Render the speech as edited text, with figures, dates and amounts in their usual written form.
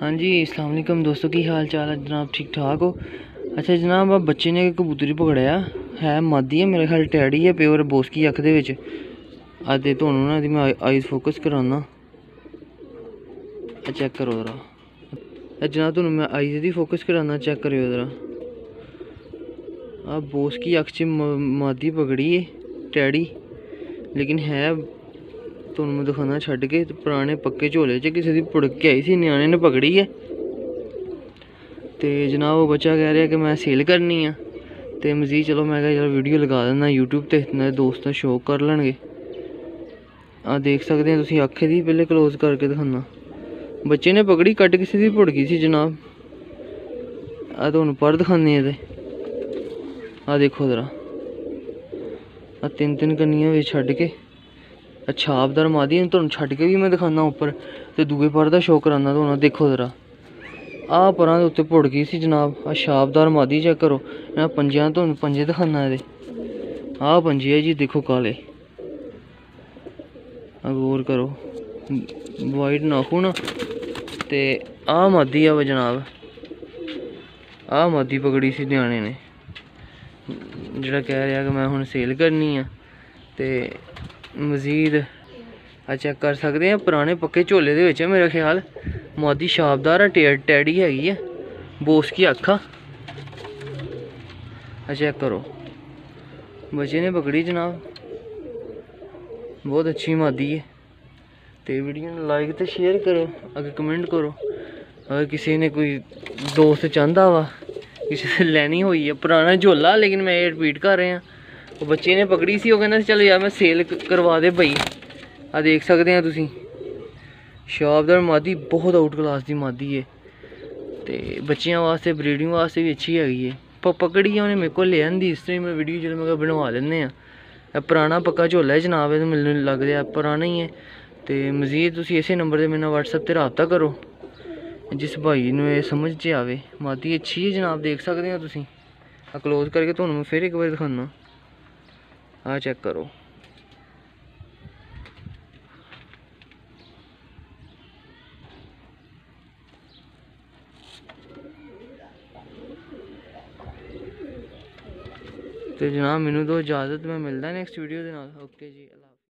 हाँ जी, अस्सलाम वालेकुम दोस्तों, की हाल चाल है जनाब? ठीक ठाक हो? अच्छा जनाब, आप बच्चे ने कबूतरी पकड़ाया है, मादी है, मेरे ख्याल टैडी है, प्योर बोस की अख दे। अते तुहानू ना मैं आईज फोकस कराना, चेक करो जरा जनाब, तुहानू मैं आईज दी फोकस कराना, चेक करो जरा। आप बोस की अख च मादी पकड़ी है टैडी, लेकिन है तो मैं दिखाना छड़ के पुराने पक्के झोले च किसी की पुड़क के आई सी, न्याणे ने पकड़ी है तो जनाब वो बच्चा कह रहा कि मैं सेल करनी है तो मजीद। चलो मैं क्या, चलो वीडियो लगा देना यूट्यूब पर, मेरे दोस्त शौक कर लेंगे। आ देख सकते हैं तुम, आखे दी पहले क्लोज करके दिखाना, बच्चे ने पकड़ी कट किसी की पुड़की सी जनाब। आ तो पर दिखाने देखो जरा, आ तीन तीन कन्नियां वे छड़ के छापदार मादी तुहानू छड़ के भी मैं दिखाना उपर, तो दूए पर का शौक कराना। तो देखो जरा, आ पर उत्ते पुड़की सी जनाब, आ छापदार मादी चेक करो। पंजे तुहानू पंजे दिखाना, ये आ पंजे है जी, देखो काले, गौर करो, वाइट नाखून ना। ते आ मादी है जनाब, आ मादी पकड़ी सी न्याणे ने, जिहड़ा कह रहा कि मैं हुण सेल करनी है। ते मजीद अच्छा कर सकते हैं, पुराने पक्के झोले दे विच मेरा ख्याल मादी शाबदार है, टैडी हैगी है, बोस की आखा। अच्छा करो, बच्चे ने पकड़ी जनाब, बहुत अच्छी मादी है। तो वीडियो लाइक तो शेयर करो, अगर कमेंट करो, अगर किसी ने कोई दोस्त चाहता वा किसी से लैनी हुई है, पुराना झोला, लेकिन मैं ये रिपीट कर रहा हूँ, वो बच्चे ने पकड़ी सी, वो कहना चलो यार मैं सेल करवा दे भाई। आ देख सकते हैं तुसी, शाबदार मादी, बहुत आउट क्लास की मादी है, तो बच्चों वास्ते ब्रीडिंग वास्ते भी अच्छी हैगी है। पकड़ी है उन्हें मेरे को ले आंदी, इस तरह मैं वीडियो जो मैं बनवा लेने। पुराना पक्का झोला है जनाब, ये मिलने लग रहा है, पुराना ही है। तो मजीद तुसी इस नंबर पर मेरे नाल व्हाट्सएप पर राबता करो, जिस भाई नूं ये समझ च आवे। मादी अच्छी है जनाब, देख सकते हो तुसी, क्लोज करके तुहानू मैं फिर एक बार दिखाना, आ चेक करो। तो जनाब मैनू तो इजाज़त, मैं मिलता नेक्स्ट वीडियो के नाल। ओके जी, अल्लाह।